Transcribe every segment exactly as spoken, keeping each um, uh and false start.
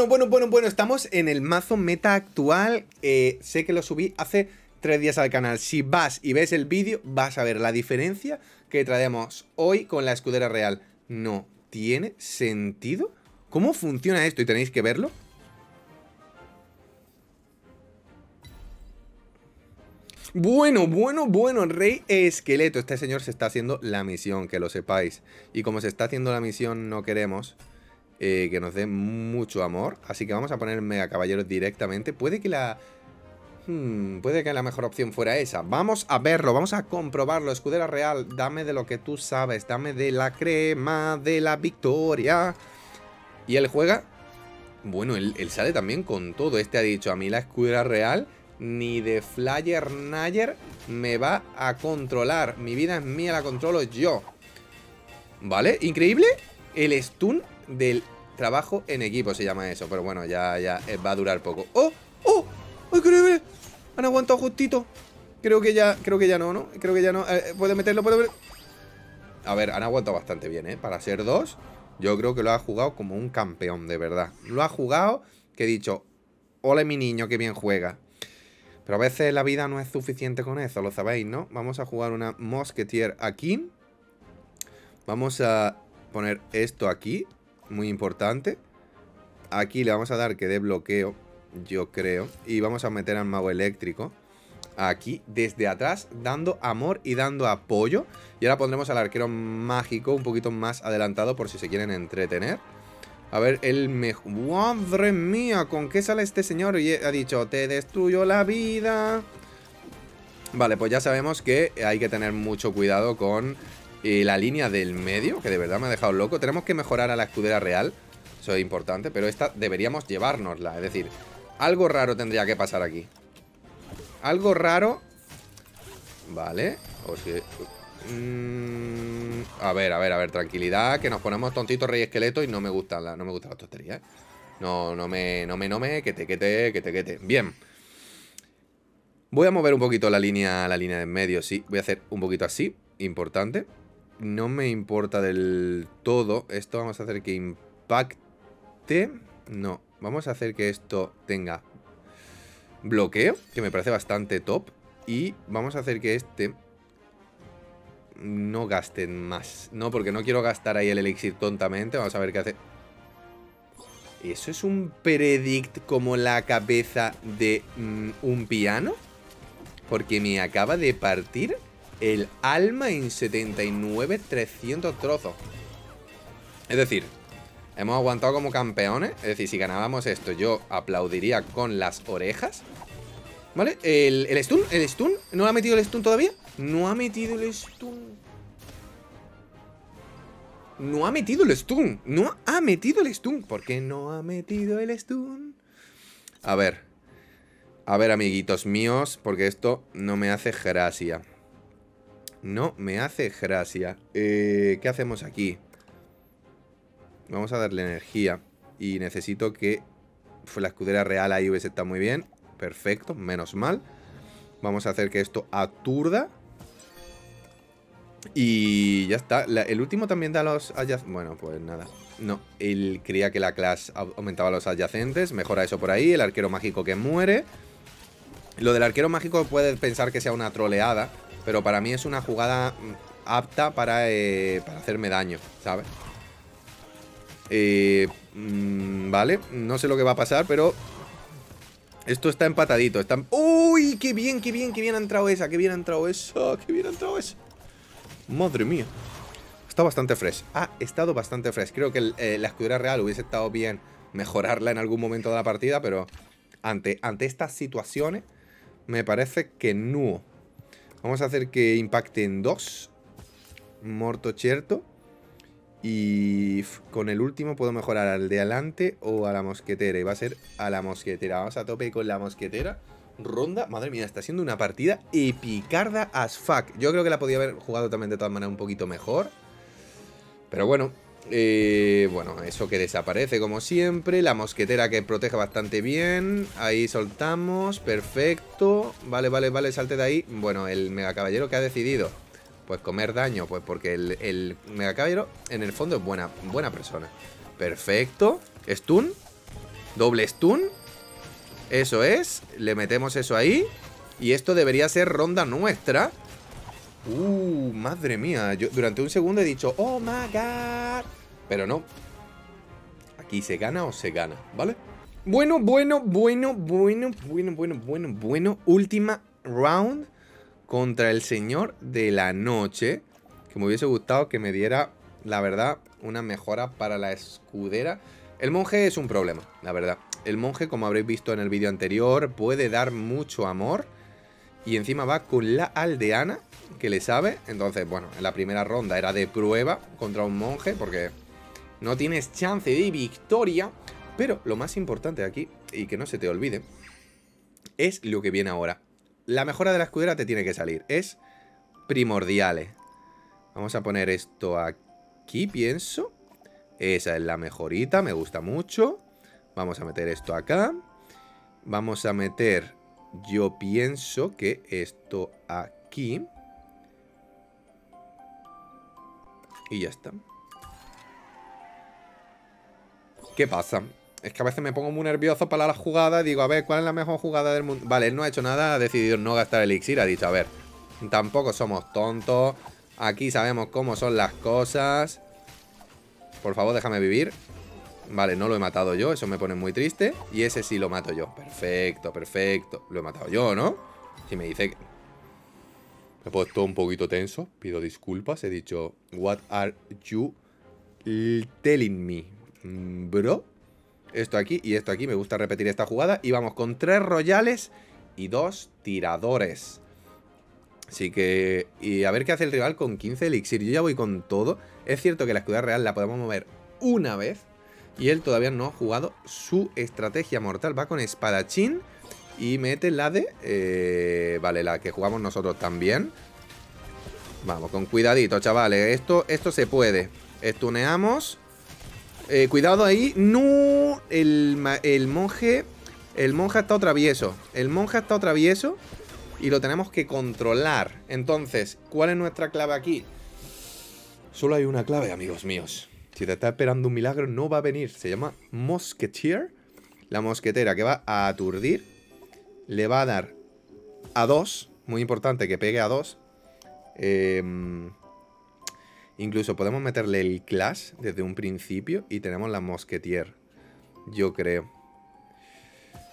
Bueno, bueno, bueno, bueno, estamos en el mazo meta actual. eh, Sé que lo subí hace tres días al canal. Si vas y ves el vídeo, vas a ver la diferencia que traemos hoy con la escudera real. No tiene sentido. ¿Cómo funciona esto? Y tenéis que verlo. Bueno, bueno, bueno, Rey Esqueleto. Este señor se está haciendo la misión, que lo sepáis. Y como se está haciendo la misión, no queremos eh, que nos dé mucho amor. Así que vamos a poner Mega Caballero directamente. Puede que la... Hmm, puede que la mejor opción fuera esa. Vamos a verlo, vamos a comprobarlo. Escudera Real, dame de lo que tú sabes. Dame de la crema de la victoria. Y él juega... Bueno, él, él sale también con todo. Este ha dicho, a mí la escudera real... Ni de Flyer Nayer me va a controlar. Mi vida es mía, la controlo yo. ¿Vale? Increíble. El stun del trabajo en equipo se llama eso. Pero bueno, ya, ya va a durar poco. ¡Oh! ¡Oh! ¡Increíble! Han aguantado justito. Creo que ya, creo que ya no, ¿no? Creo que ya no. Eh, puede meterlo, puede meterlo. A ver, han aguantado bastante bien, ¿eh? Para ser dos, yo creo que lo ha jugado como un campeón, de verdad. Lo ha jugado que he dicho, hola mi niño, que bien juega. Pero a veces la vida no es suficiente con eso, lo sabéis, ¿no? Vamos a jugar una Mosquetier aquí. Vamos a poner esto aquí, muy importante. Aquí le vamos a dar que dé bloqueo, yo creo. Y vamos a meter al mago eléctrico aquí, desde atrás, dando amor y dando apoyo. Y ahora pondremos al arquero mágico un poquito más adelantado por si se quieren entretener. A ver, él me... ¡Madre mía! ¿Con qué sale este señor? Y ha dicho, te destruyo la vida. Vale, pues ya sabemos que hay que tener mucho cuidado con eh, la línea del medio, que de verdad me ha dejado loco. Tenemos que mejorar a la escudera real, eso es importante, pero esta deberíamos llevárnosla. Es decir, algo raro tendría que pasar aquí. Algo raro... Vale, o si... Mm, a ver, a ver, a ver, tranquilidad, que nos ponemos tontitos rey esqueleto y no me gustan las, no me gustan las tonterías, ¿eh? No, no me, no me, no me, que te, que te, que te, que te. Bien. Voy a mover un poquito la línea, la línea de en medio, sí. Voy a hacer un poquito así, importante. No me importa del todo. Esto vamos a hacer que impacte. No, vamos a hacer que esto tenga bloqueo, que me parece bastante top. Y vamos a hacer que este... No gasten más. No, porque no quiero gastar ahí el elixir tontamente. Vamos a ver qué hace. ¿Eso es un predict como la cabeza de mm, un piano? Porque me acaba de partir el alma en setenta y nueve mil trescientos trozos. Es decir, hemos aguantado como campeones. Es decir, si ganábamos esto, yo aplaudiría con las orejas. ¿Vale? El, el stun, el stun. ¿No lo ha metido el stun todavía? No ha metido el stun. No ha metido el stun. No ha metido el stun. ¿Por qué no ha metido el stun? A ver. A ver, amiguitos míos. Porque esto no me hace gracia. No me hace gracia. Eh, ¿Qué hacemos aquí? Vamos a darle energía. Y necesito que... Fue la escudera real ahí hubiese estado muy bien. Perfecto, menos mal. Vamos a hacer que esto aturda. Y ya está. La, el último también da los adyacentes. Bueno, pues nada. No, él creía que la Clash aumentaba los adyacentes. Mejora eso por ahí. El arquero mágico que muere. Lo del arquero mágico puede pensar que sea una troleada. Pero para mí es una jugada apta para, eh, para hacerme daño, ¿sabes? Eh, mmm, vale, no sé lo que va a pasar, pero... Esto está empatadito, está... ¡Uy! ¡Qué bien, qué bien, qué bien ha entrado esa! ¡Qué bien ha entrado esa! ¡Qué bien ha entrado esa! ¡Madre mía! Está bastante fresh. Ha estado bastante fresh. Creo que el, eh, la escudera real hubiese estado bien mejorarla en algún momento de la partida, pero ante, ante estas situaciones me parece que no. Vamos a hacer que impacte en dos. Morto cierto. Y con el último puedo mejorar al de adelante o a la mosquetera. Y va a ser a la mosquetera. Vamos a tope con la mosquetera. Ronda, madre mía, está siendo una partida epicarda as fuck. Yo creo que la podía haber jugado también de todas maneras un poquito mejor. Pero bueno, eh, bueno, eso que desaparece como siempre. La mosquetera que protege bastante bien. Ahí soltamos, perfecto. Vale, vale, vale, salte de ahí. Bueno, el megacaballero que ha decidido pues comer daño, pues porque el, el Mega Caballero en el fondo es buena, buena persona. Perfecto. Stun. Doble stun. Eso es. Le metemos eso ahí. Y esto debería ser ronda nuestra. Uh, madre mía. Yo durante un segundo he dicho, oh my god. Pero no. Aquí se gana o se gana, ¿vale? Bueno, bueno, bueno, bueno, bueno, bueno, bueno, bueno. Última round contra el señor de la noche. Que me hubiese gustado que me diera, la verdad, una mejora para la escudera. El monje es un problema, la verdad. El monje, como habréis visto en el vídeo anterior, puede dar mucho amor. Y encima va con la aldeana, que le sabe. Entonces, bueno, en la primera ronda era de prueba contra un monje, porque no tienes chance de victoria. Pero lo más importante aquí, y que no se te olvide, es lo que viene ahora. La mejora de la escudera te tiene que salir. Es primordial. Vamos a poner esto aquí, pienso. Esa es la mejorita, me gusta mucho. Vamos a meter esto acá. Vamos a meter, yo pienso que esto aquí. Y ya está. ¿Qué pasa? Es que a veces me pongo muy nervioso para las jugadas. Digo, a ver, ¿cuál es la mejor jugada del mundo? Vale, él no ha hecho nada, ha decidido no gastar elixir. Ha dicho, a ver, tampoco somos tontos. Aquí sabemos cómo son las cosas. Por favor, déjame vivir. Vale, no lo he matado yo, eso me pone muy triste. Y ese sí lo mato yo, perfecto, perfecto. Lo he matado yo, ¿no? Si me dice que... Me he puesto un poquito tenso, pido disculpas. He dicho, what are you telling me, bro? Esto aquí y esto aquí, me gusta repetir esta jugada. Y vamos con tres royales y dos tiradores. Así que... Y a ver qué hace el rival con quince elixir. Yo ya voy con todo. Es cierto que la escudera real la podemos mover una vez. Y él todavía no ha jugado su estrategia mortal. Va con espadachín y mete la de... Eh, vale, la que jugamos nosotros también. Vamos, con cuidadito, chavales. Esto, esto se puede. Estuneamos. Eh, cuidado ahí. ¡No! El, el monje... El monje ha estado travieso. El monje ha estado travieso y lo tenemos que controlar. Entonces, ¿cuál es nuestra clave aquí? Solo hay una clave, amigos míos. Si te está esperando un milagro, no va a venir. Se llama Mosqueteer. La mosquetera que va a aturdir. Le va a dar a dos. Muy importante que pegue a dos. Eh, incluso podemos meterle el Clash desde un principio. Y tenemos la Mosqueteer, yo creo.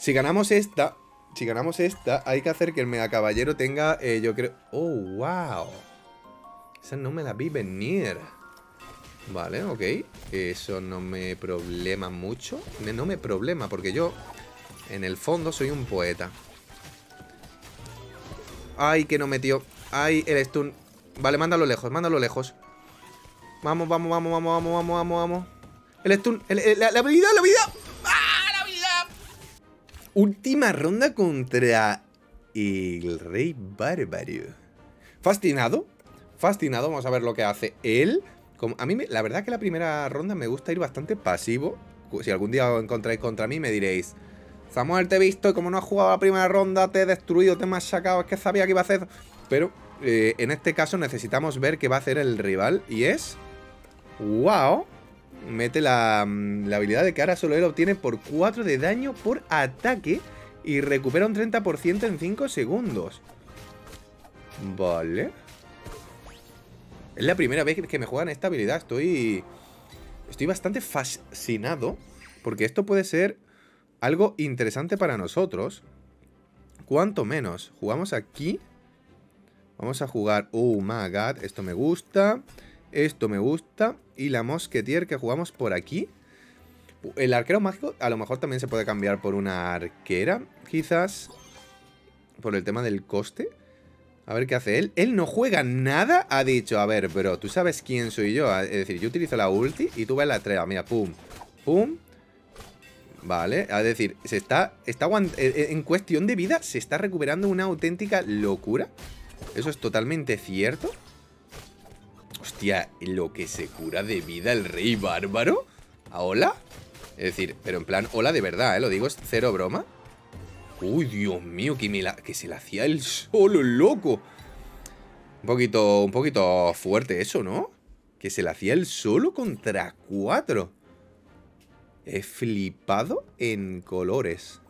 Si ganamos esta... Si ganamos esta, hay que hacer que el megacaballero tenga, eh, yo creo... ¡Oh, wow! Esa no me la vi venir. Vale, ok. Eso no me problema mucho. No me problema, porque yo, en el fondo, soy un poeta. ¡Ay, que no metió! ¡Ay, el stun! Vale, mándalo lejos, mándalo lejos. Vamos, vamos, vamos, vamos, vamos, vamos, vamos, vamos. ¡El stun! El, el, la, ¡La habilidad, la habilidad! Última ronda contra el Rey Bárbaro. Fascinado. Fascinado. Vamos a ver lo que hace él. Como a mí, me, la verdad que la primera ronda me gusta ir bastante pasivo. Si algún día os encontráis contra mí, me diréis, Samuel, te he visto y como no has jugado la primera ronda, te he destruido, te he machacado. Es que sabía que iba a hacer... Pero eh, en este caso necesitamos ver qué va a hacer el rival. Y es... ¡Wow! Mete la, la habilidad de que ahora solo él obtiene por cuatro de daño por ataque y recupera un treinta por ciento en cinco segundos. Vale. Es la primera vez que me juegan esta habilidad. Estoy, estoy bastante fascinado porque esto puede ser algo interesante para nosotros. Cuanto menos. Jugamos aquí. Vamos a jugar... Oh my god, esto me gusta. Esto me gusta. Y la Mosqueteer que jugamos por aquí. El arquero mágico a lo mejor también se puede cambiar por una arquera, quizás, por el tema del coste. A ver qué hace él. Él no juega nada. Ha dicho, a ver, bro, tú sabes quién soy yo. Es decir, yo utilizo la ulti y tú ves la estrella. Mira, pum, pum. Vale, es decir, se está, está en cuestión de vida se está recuperando una auténtica locura. Eso es totalmente cierto. Hostia, lo que se cura de vida el Rey Bárbaro. ¿A hola? Es decir, pero en plan, hola de verdad, ¿eh? Lo digo, es cero broma. Uy, Dios mío, que, me la, que se la hacía el solo, loco. Un poquito, un poquito fuerte eso, ¿no? Que se la hacía el solo contra cuatro. He flipado en colores.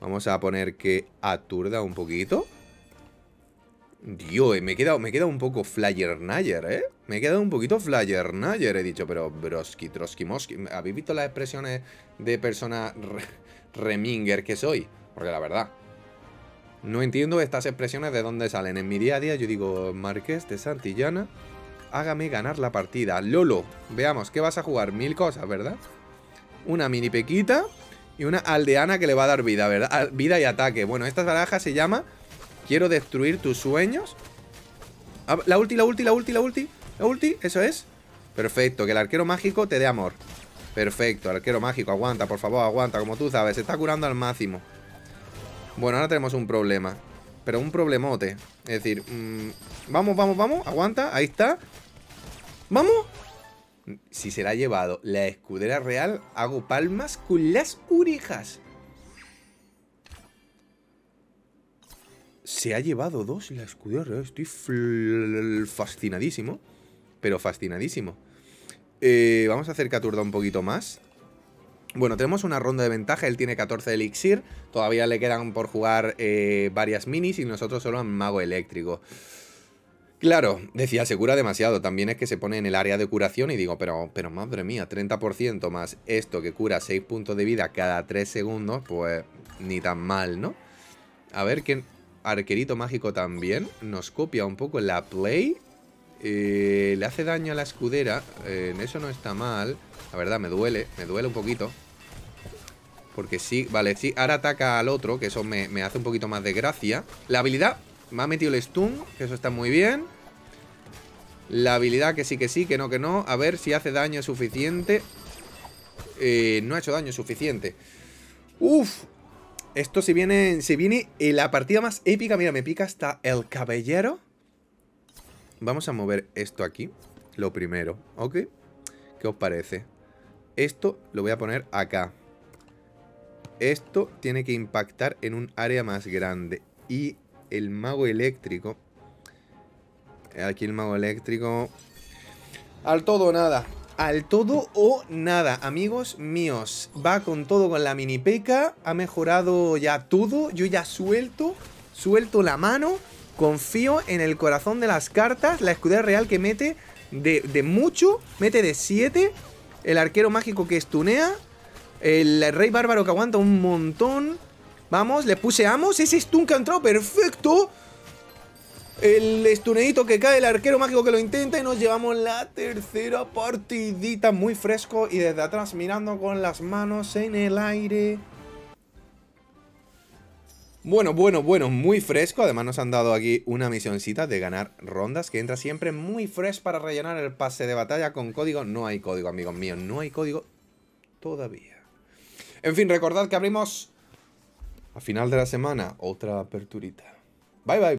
Vamos a poner que aturda un poquito. Dios, me he quedado, me he quedado un poco flyer-nayer, ¿eh? Me he quedado un poquito flyer-nayer, he dicho. Pero broski, troski, moski. ¿Habéis visto las expresiones de persona re reminger que soy? Porque la verdad, no entiendo estas expresiones de dónde salen. En mi día a día yo digo, Marqués de Santillana, hágame ganar la partida. Lolo, veamos, ¿qué vas a jugar? Mil cosas, ¿verdad? Una mini pequita y una aldeana que le va a dar vida, ¿verdad? Vida y ataque. Bueno, esta baraja se llama... Quiero destruir tus sueños. La ulti, la ulti, la ulti, la ulti. La ulti, eso es. Perfecto, que el arquero mágico te dé amor. Perfecto, el arquero mágico, aguanta, por favor, aguanta. Como tú sabes, se está curando al máximo. Bueno, ahora tenemos un problema. Pero un problemote. Es decir, mmm, vamos, vamos, vamos. Aguanta, ahí está. ¡Vamos! Si será llevado la escudera real, hago palmas con las orejas. Se ha llevado dos la escudera real. Estoy fascinadísimo. Pero fascinadísimo. Eh, vamos a hacer que aturda un poquito más. Bueno, tenemos una ronda de ventaja. Él tiene catorce de elixir. Todavía le quedan por jugar eh, varias minis. Y nosotros solo a mago eléctrico. Claro, decía, se cura demasiado. También es que se pone en el área de curación. Y digo, pero, pero madre mía, treinta por ciento más esto que cura seis puntos de vida cada tres segundos. Pues ni tan mal, ¿no? A ver qué... Arquerito mágico también. Nos copia un poco la play. Eh, le hace daño a la escudera. Eh, eso no está mal. La verdad, me duele. Me duele un poquito. Porque sí, vale, sí. Ahora ataca al otro, que eso me, me hace un poquito más de gracia. La habilidad. Me ha metido el stun, que eso está muy bien. La habilidad que sí, que sí, que no, que no. A ver si hace daño suficiente. Eh, no ha hecho daño suficiente. Uf. Esto se viene, se viene en la partida más épica. Mira, me pica hasta el cabellero. Vamos a mover esto aquí. Lo primero, ¿ok? ¿Qué os parece? Esto lo voy a poner acá. Esto tiene que impactar en un área más grande. Y el mago eléctrico. Aquí el mago eléctrico. Al todo o nada. Al todo o nada, amigos míos. Va con todo con la mini peca. Ha mejorado ya todo. Yo ya suelto, suelto la mano. Confío en el corazón de las cartas. La escudera real que mete de, de mucho, mete de siete. El arquero mágico que estunea. El rey bárbaro que aguanta un montón. Vamos, le puse amos. Ese stun que ha entrado, perfecto. El estunedito que cae, el arquero mágico que lo intenta y nos llevamos la tercera partidita muy fresco y desde atrás mirando con las manos en el aire. Bueno, bueno, bueno, muy fresco. Además nos han dado aquí una misioncita de ganar rondas que entra siempre muy fresh para rellenar el pase de batalla con código. No hay código, amigos míos, no hay código todavía. En fin, recordad que abrimos a final de la semana otra aperturita. Bye, bye.